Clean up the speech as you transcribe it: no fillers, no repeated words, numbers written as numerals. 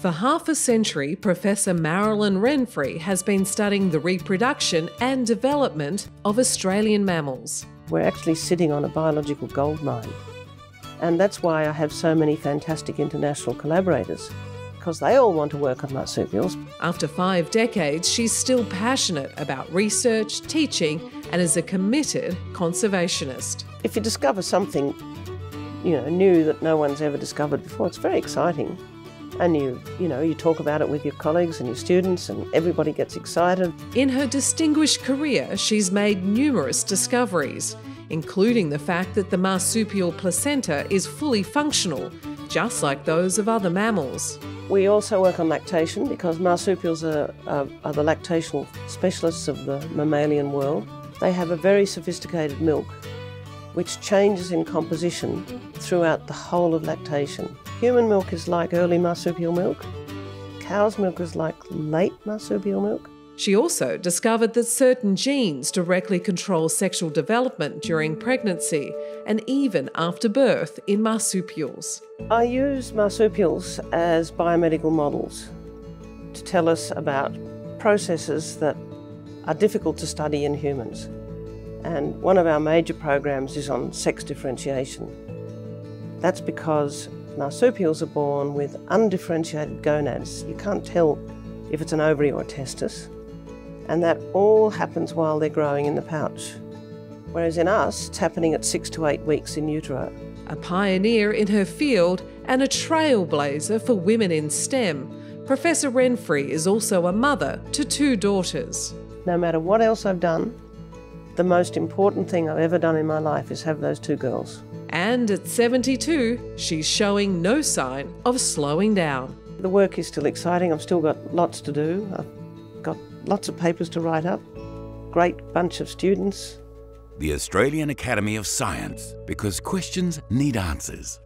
For half a century, Professor Marilyn Renfree has been studying the reproduction and development of Australian mammals. We're actually sitting on a biological goldmine, and that's why I have so many fantastic international collaborators, because they all want to work on marsupials. After 5 decades, she's still passionate about research, teaching, and is a committed conservationist. If you discover something, new that no one's ever discovered before, it's very exciting. And you talk about it with your colleagues and your students, and everybody gets excited. In her distinguished career, she's made numerous discoveries, including the fact that the marsupial placenta is fully functional, just like those of other mammals. We also work on lactation, because marsupials are the lactation specialists of the mammalian world. They have a very sophisticated milk, which changes in composition throughout the whole of lactation. Human milk is like early marsupial milk. Cow's milk is like late marsupial milk. She also discovered that certain genes directly control sexual development during pregnancy and even after birth in marsupials. I use marsupials as biomedical models to tell us about processes that are difficult to study in humans. And one of our major programs is on sex differentiation. That's because marsupials are born with undifferentiated gonads. You can't tell if it's an ovary or a testis. And that all happens while they're growing in the pouch. Whereas in us, it's happening at 6 to 8 weeks in utero. A pioneer in her field and a trailblazer for women in STEM, Professor Renfree is also a mother to 2 daughters. No matter what else I've done, the most important thing I've ever done in my life is have those 2 girls. And at 72, she's showing no sign of slowing down. The work is still exciting. I've still got lots to do. I've got lots of papers to write up, great bunch of students. The Australian Academy of Science, because questions need answers.